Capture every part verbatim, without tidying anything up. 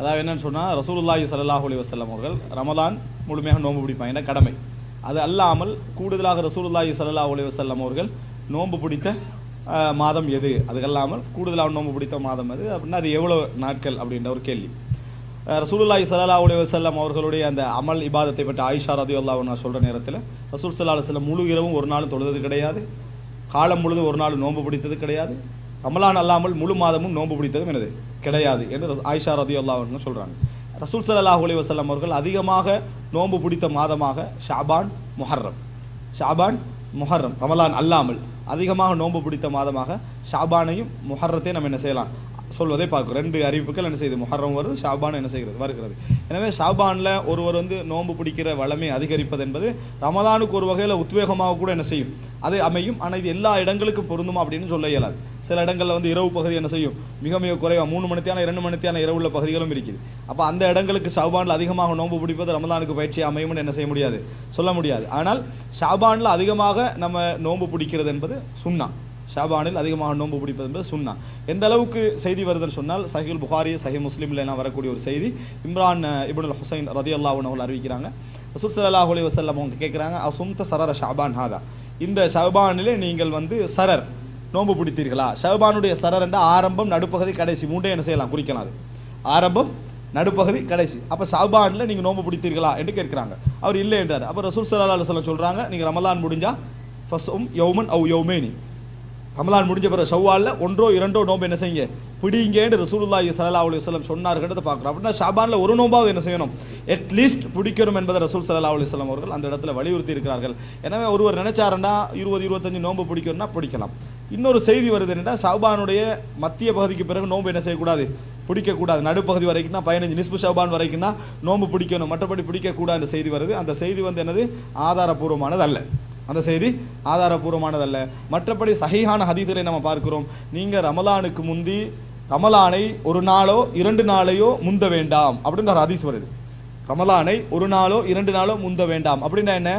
அதாவது என்னன்னு சொன்னால் ரசூலுல்லாஹி ஸல்லல்லாஹு அலைஹி வஸல்லம் அவர்கள் ரமதான் முழுமையாக நோன்பு பிடிப்பாங்க கடமை. அது அல்லாமல் கூடுதலாக ரசூலுல்லாஹி ஸல்லல்லாஹு அலைஹி வஸல்லம் அவர்கள் நோன்பு பிடித்த மாதம் எது, அதுக்கல்லாமல் கூடுதலாக நோன்பு பிடித்த மாதம் எது அப்படின்னா அது எவ்வளோ நாட்கள் அப்படின்ற ஒரு கேள்வி. ரசூலுல்லாஹி ஸல்லல்லாஹு அலைஹி வஸல்லம் அவர்களுடைய அந்த அமல் இபாதத்தை பற்றி ஆயிஷா ரதியல்லாஹு அன்ஹா சொல்கிற நேரத்தில் ரசூல் ஸல்லல்லாஹு அலைஹி வஸல்லம் முழு இரவும் ஒரு நாள் தொழுதது கிடையாது, காலம் முழுது ஒரு நாள் நோன்பு பிடித்தது கிடையாது, ரமலான் அல்லாமல் முழு மாதமும் நோன்பு பிடித்ததும் எனது கிடையாது என்று ஆயிஷா ரதியல்லாஹு அன்ஹா சொல்கிறாங்க. ரசூல் ஸல்லல்லாஹு அலைஹி வஸல்லம் அவர்கள் அதிகமாக நோன்பு பிடித்த மாதமாக ஷாபான் முஹர்ரம், ஷாபான் முஹர்ரம் ரமலான் அல்லாமல் அதிகமாக நோன்பு பிடித்த மாதமாக ஷாபானையும் முஹர்ரத்தையும் நம்ம என்ன செய்யலாம் சொல்வதை பார்க்கும். ரெண்டு அறிவிப்புகள் என்ன செய்யுது, முஹர்ரம் வருது, ஷாபான் என்ன செய்கிறது வருகிறது. எனவே ஷாபானில் ஒருவர் வந்து நோன்பு பிடிக்கிற வளமை அதிகரிப்பது என்பது ரமலானுக்கு ஒரு வகையில் உத்வேகமாக கூட என்ன செய்யும் அது அமையும். ஆனால் இது எல்லா இடங்களுக்கும் பொருந்துமா அப்படின்னு சொல்ல இயலாது. சில இடங்களில் வந்து இரவு பகுதி என்ன செய்யும் மிக மிக குறைவாக மூணு மணித்தியான இரண்டு மணித்தியான இரவுள்ள பகுதிகளும் இருக்குது. அப்போ அந்த இடங்களுக்கு ஷாபானில் அதிகமாக நோன்பு பிடிப்பது ரமலானுக்கு பயிற்சி அமையும்னு என்ன செய்ய முடியாது சொல்ல முடியாது. ஆனால் ஷாபானில் அதிகமாக நம்ம நோன்பு பிடிக்கிறது என்பது சுன்னா, ஷாபானில் அதிகமாக நோன்பு பிடிப்பது என்பது சுன்னா. எந்த அளவுக்கு செய்தி வருதுன்னு சொன்னால் சஹீல் புகாரி சஹீஹ் முஸ்லிமில் என்ன வரக்கூடிய ஒரு செய்தி, இம்ரான் இப்னு ஹுசைன் ரதியல்லாஹு அன்ஹு அறிவிக்கிறாங்க. ரசூல் ஸல்லல்லாஹு அலைஹி வஸல்லம் அவங்க கேட்குறாங்க, அசும்த சரர ஷாபான் ஹாதா, இந்த ஷாபானிலே நீங்கள் வந்து சரர் நோன்பு பிடித்தீர்களா? ஷாபானுடைய சரர் என்றால் ஆரம்பம் நடுப்பகுதி கடைசி மூன்றே என்ன செய்யலாம் குறிக்கலாம். அது ஆரம்பம் நடுப்பகுதி கடைசி. அப்போ ஷாபானில் நீங்கள் நோன்பு பிடித்தீர்களா என்று கேட்குறாங்க. அவர் இல்லை என்றார். அப்போ ரசூல் ஸல்லல்லாஹு அலைஹி வஸல்லம் சொல்கிறாங்க, நீங்கள் ரமலான் முடிஞ்சால் ஃபஸ்உம் யௌமன் அவ் யௌமைனி, ரமலான் முடிஞ்ச பிறகு ஷவ்வாலில் ஒன்றோ இரண்டோ நோன்பு என்ன செய்யுங்க பிடிங்கன்னு ரசூலுல்லாஹி ஸல்லல்லாஹு அலைஹி வஸல்லம் சொன்னார்கிட்ட பார்க்குறோம். அப்படின்னா ஷாபானில் ஒரு நோன்பாவது என்ன செய்யணும் அட்லீஸ்ட் பிடிக்கணும் என்பதை ரசூல் ஸல்லல்லாஹு அலைஹி வஸல்லம் அவர்கள் அந்த இடத்துல வலியுறுத்தி இருக்கிறார்கள். எனவே ஒருவர் நினைச்சாருன்னா இருபது இருபத்தஞ்சு நோன்பு பிடிக்கணும்னா பிடிக்கலாம். இன்னொரு செய்தி வருது என்னென்னா, ஷாபானுடைய மத்திய பகுதிக்கு பிறகு நோன்பு என்ன செய்யக்கூடாது பிடிக்கக்கூடாது, நடுப்பகுதி வரைக்கும் தான் பதினஞ்சு நிஸ்பு ஷவ்வான் வரைக்கும் தான் நோன்பு பிடிக்கணும், மற்றபடி பிடிக்கக்கூடாது செய்தி வருது. அந்த செய்தி வந்து என்னது ஆதாரபூர்வமானது அல்ல, அந்த செய்தி ஆதாரபூர்வமானதல்ல. மற்றபடி சஹீஹான ஹதீஸிலே நம்ம பார்க்கிறோம், நீங்கள் ரமலானுக்கு முந்தி ரமலானை ஒரு நாளோ இரண்டு நாளையோ முந்த வேண்டாம் அப்படின்ற ஒரு ஹதீஸ் வருது. ரமலானை ஒரு நாளோ இரண்டு நாளோ முந்த வேண்டாம் அப்படின்னா என்ன,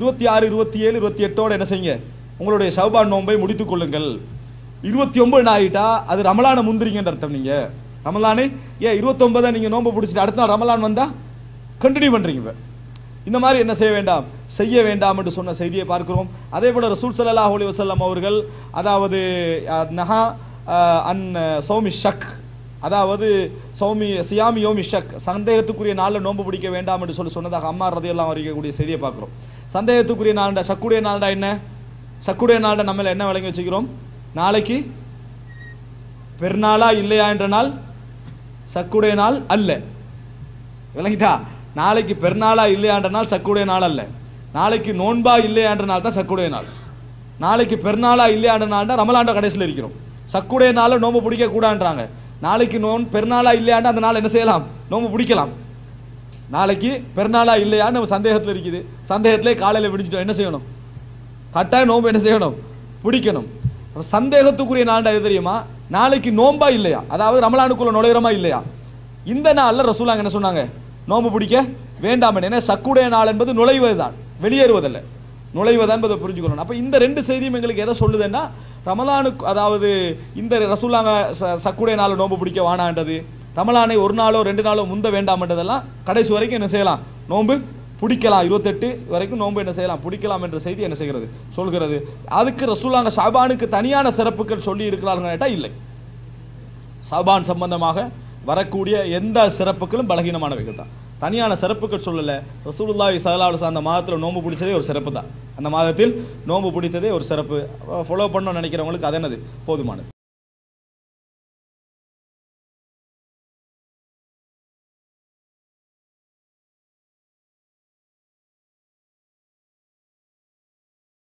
இருபத்தி ஆறு இருபத்தி ஏழு இருபத்தி எட்டோடு என்ன செய்யுங்க உங்களுடைய ஷவ்வான் நோன்பை முடித்துக் கொள்ளுங்கள். இருபத்தி ஒன்பது ஆகிட்டா அது ரமலானை முந்திரிங்கன்ற அர்த்தம். நீங்கள் ரமலானை ஏன் இருபத்தொன்பதை நீங்கள் நோன்பை பிடிச்சிட்டு அடுத்த நாள் ரமலான் வந்தால் கண்டினியூ பண்ணுறீங்க, இந்த மாதிரி என்ன செய்ய வேண்டாம் செய்ய வேண்டாம் என்று சொன்ன செய்தியை பார்க்கிறோம். அதே போல் ரசூல் ஸல்லல்லாஹு அலைஹி வஸல்லம் அவர்கள் அதாவது நஹா அன் சௌமி ஷக், அதாவது சௌமி சியாமி யோமி ஷக், சந்தேகத்துக்குரிய நாளில் நோன்பு பிடிக்க வேண்டாம் என்று சொல்லி சொன்னதாக அம்மார் ரதியல்லாஹு அறிவிக்கக்கூடிய செய்தியை பார்க்குறோம். சந்தேகத்துக்குரிய நாள்டா ஷக்குடைய நாள்டா என்ன, ஷக்குடைய நாள்டா நம்மள என்ன விளங்கி வச்சுக்கிறோம், நாளைக்கு பெருநாளா இல்லையா என்ற நாள் ஷக்குடைய நாள் அல்ல, விளங்கிட்டா? நாளைக்கு பெருநாளா இல்லையான்ற நாள் சக்குடைய நாள் அல்ல, நாளைக்கு நோன்பா இல்லையான்ற நாள் தான் சக்குடைய நாள். நாளைக்கு பெருநாளா இல்லையான்ற நாள் தான் ரமலாண்ட கடைசியில் இருக்கிறோம். சக்குடைய நாளில் நோம்பு பிடிக்கக்கூடாதுன்றாங்க, நாளைக்கு நோன் பெருநாளா இல்லையாண்டா அந்த நாள் என்ன செய்யலாம் நோம்பு பிடிக்கலாம். நாளைக்கு பெருநாளா இல்லையான்னு நம்ம சந்தேகத்தில் இருக்குது, சந்தேகத்திலே காலையில் பிடிச்சிட்டோம் என்ன செய்யணும் கட்டாயம் நோம்பு என்ன செய்யணும் பிடிக்கணும். சந்தேகத்துக்குரிய நாள்டா எது தெரியுமா, நாளைக்கு நோம்பா இல்லையா, அதாவது ரமலானுக்குள்ள நுழையிறமா இல்லையா, இந்த நாளில் ரசூலுல்லாஹ் என்ன சொன்னாங்க நோம்பு பிடிக்க வேண்டாம். ஏன்னா சக்குடைய நாள் என்பது நுழைவது தான், வெளியேறுவதில்லை, நுழைவதா என்பதை புரிஞ்சுக்கணும். அப்போ இந்த ரெண்டு செய்தியும் எங்களுக்கு எதை சொல்லுதுன்னா, ரமலானுக்கு அதாவது இந்த ரசூலுல்லாஹ் சக்குடைய நாள் நோம்பு பிடிக்க வானான்றது, ரமலானை ஒரு நாளோ ரெண்டு நாளோ முந்த வேண்டாம்ன்றதெல்லாம் கடைசி வரைக்கும் என்ன செய்யலாம் நோம்பு பிடிக்கலாம், இருபத்தெட்டு வரைக்கும் நோன்பு என்ன செய்யலாம் பிடிக்கலாம் என்ற செய்தி என்ன செய்கிறது சொல்கிறது. அதுக்கு ரசூலுல்லாஹ் ஷாபானுக்கு தனியான சிறப்புகள் சொல்லி இருக்கிறார்கள் கேட்டால் இல்லை, ஷாபான் சம்பந்தமாக வரக்கூடிய எந்த சிறப்புகளும் பலகீனமானவைகள் தான், தனியான சிறப்புகள் சொல்லலை. ரசூலுல்லாஹி ஸல்லல்லாஹு அலைஹி அந்த மாதத்தில் நோன்பு பிடிச்சதே ஒரு சிறப்பு தான், அந்த மாதத்தில் நோன்பு பிடித்ததே ஒரு சிறப்பு. ஃபாலோ பண்ணணும்னு நினைக்கிறவங்களுக்கு அது என்னது போதுமானது.